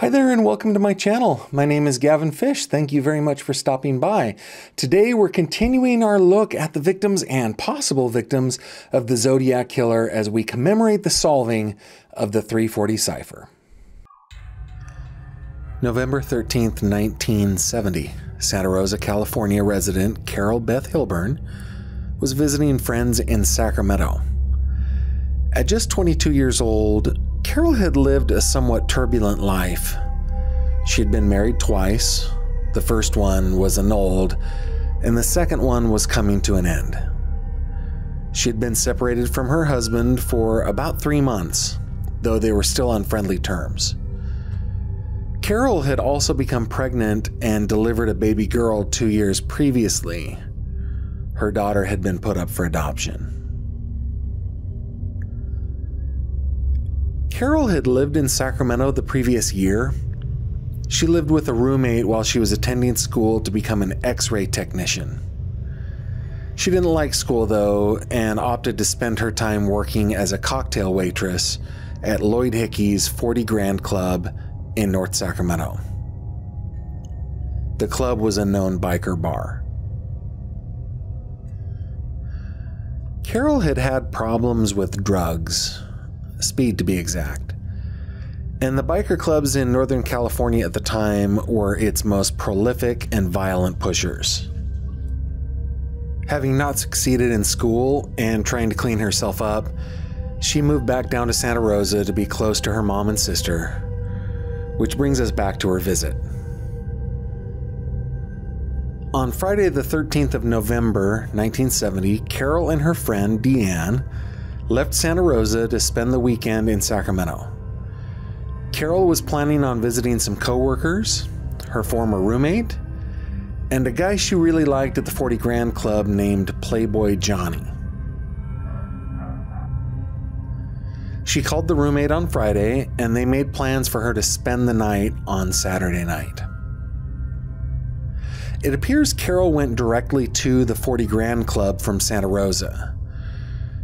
Hi there and welcome to my channel. My name is Gavin Fish. Thank you very much for stopping by. Today we're continuing our look at the victims and possible victims of the Zodiac Killer as we commemorate the solving of the 340 cipher. November 13th, 1970, Santa Rosa, California resident Carol Beth Hilburn was visiting friends in Sacramento. At just 22 years old, Carol had lived a somewhat turbulent life. She had been married twice. The first one was annulled, and the second one was coming to an end. She had been separated from her husband for about 3 months, though they were still on friendly terms. Carol had also become pregnant and delivered a baby girl 2 years previously. Her daughter had been put up for adoption. Carol had lived in Sacramento the previous year. She lived with a roommate while she was attending school to become an X-ray technician. She didn't like school though and opted to spend her time working as a cocktail waitress at Lloyd Hickey's 40 Grand Club in North Sacramento. The club was a known biker bar. Carol had had problems with drugs. Speed to be exact, and the biker clubs in Northern California at the time were its most prolific and violent pushers. Having not succeeded in school and trying to clean herself up, she moved back down to Santa Rosa to be close to her mom and sister, which brings us back to her visit. On Friday the 13th of November, 1970, Carol and her friend Diane left Santa Rosa to spend the weekend in Sacramento. Carol was planning on visiting some coworkers, her former roommate, and a guy she really liked at the 40 Grand Club named Playboy Johnny. She called the roommate on Friday, and they made plans for her to spend the night on Saturday night. It appears Carol went directly to the 40 Grand Club from Santa Rosa.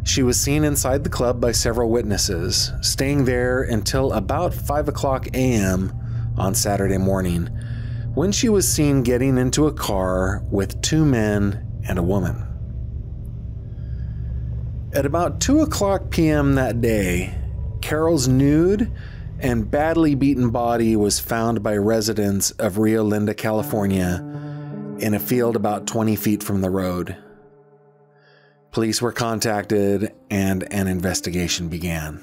She was seen inside the club by several witnesses, staying there until about 5 o'clock a.m. on Saturday morning, when she was seen getting into a car with 2 men and a woman. At about 2 o'clock p.m. that day, Carol's nude and badly beaten body was found by residents of Rio Linda, California, in a field about 20 feet from the road. Police were contacted and an investigation began.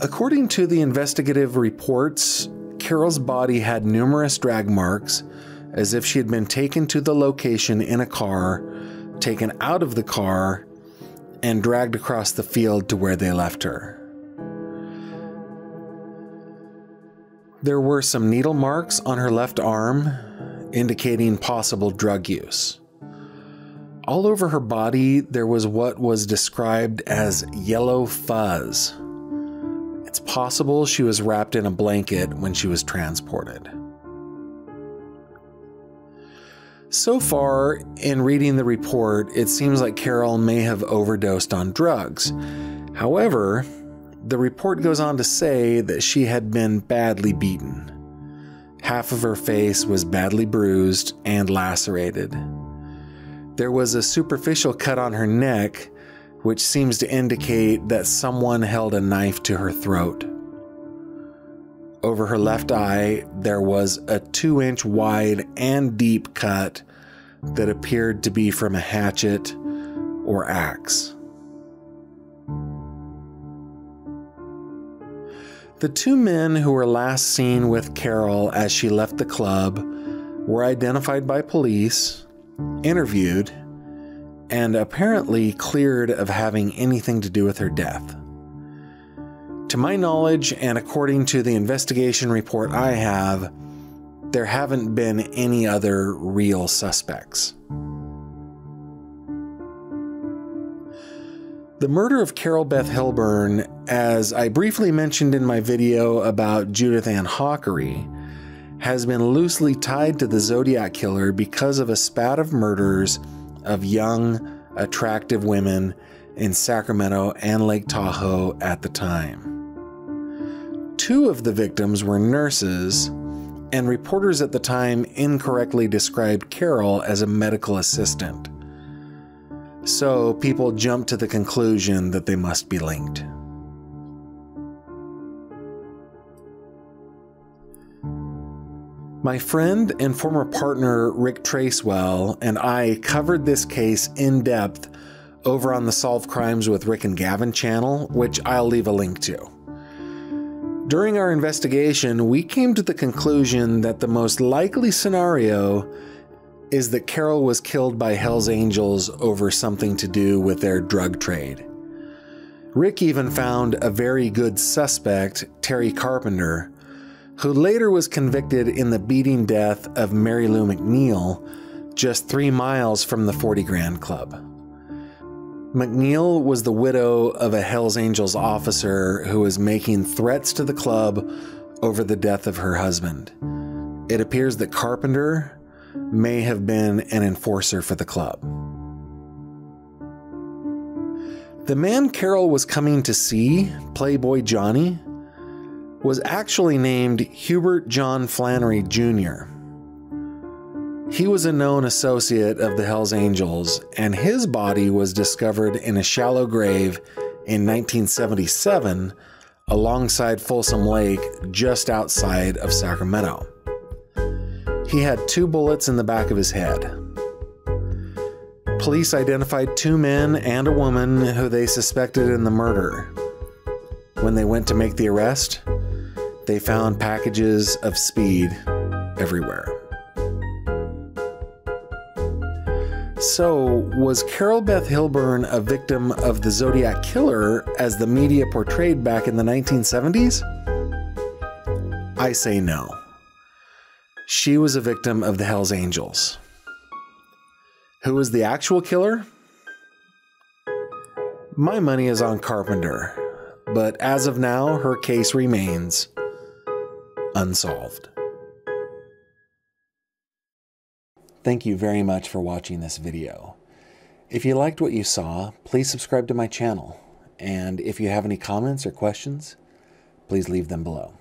According to the investigative reports, Carol's body had numerous drag marks, as if she had been taken to the location in a car, taken out of the car, and dragged across the field to where they left her. There were some needle marks on her left arm, indicating possible drug use. All over her body, there was what was described as yellow fuzz. It's possible she was wrapped in a blanket when she was transported. So far, in reading the report, it seems like Carol may have overdosed on drugs. However, the report goes on to say that she had been badly beaten. Half of her face was badly bruised and lacerated. There was a superficial cut on her neck, which seems to indicate that someone held a knife to her throat. Over her left eye, there was a 2-inch wide and deep cut that appeared to be from a hatchet or axe. The 2 men who were last seen with Carol as she left the club were identified by police, interviewed, and apparently cleared of having anything to do with her death. To my knowledge, and according to the investigation report I have, there haven't been any other real suspects. The murder of Carol Beth Hilburn, as I briefly mentioned in my video about Judith Ann Hawkery, has been loosely tied to the Zodiac Killer because of a spat of murders of young, attractive women in Sacramento and Lake Tahoe at the time. Two of the victims were nurses, and reporters at the time incorrectly described Carol as a medical assistant. So people jumped to the conclusion that they must be linked. My friend and former partner Rick Tracewell and I covered this case in depth over on the Solve Crimes with Rick and Gavin channel, which I'll leave a link to. During our investigation, we came to the conclusion that the most likely scenario is that Carol was killed by Hell's Angels over something to do with their drug trade. Rick even found a very good suspect, Terry Carpenter, who later was convicted in the beating death of Mary Lou McNeil, just 3 miles from the 40 Grand Club. McNeil was the widow of a Hells Angels officer who was making threats to the club over the death of her husband. It appears that Carpenter may have been an enforcer for the club. The man Carol was coming to see, Playboy Johnny, was actually named Hubert John Flannery Jr. He was a known associate of the Hells Angels, and his body was discovered in a shallow grave in 1977 alongside Folsom Lake, just outside of Sacramento. He had 2 bullets in the back of his head. Police identified 2 men and a woman who they suspected in the murder. When they went to make the arrest, they found packages of speed everywhere. So, was Carol Beth Hilburn a victim of the Zodiac Killer as the media portrayed back in the 1970s? I say no. She was a victim of the Hells Angels. Who was the actual killer? My money is on Carpenter, but as of now, her case remains unsolved. Thank you very much for watching this video. If you liked what you saw, please subscribe to my channel. And if you have any comments or questions, please leave them below.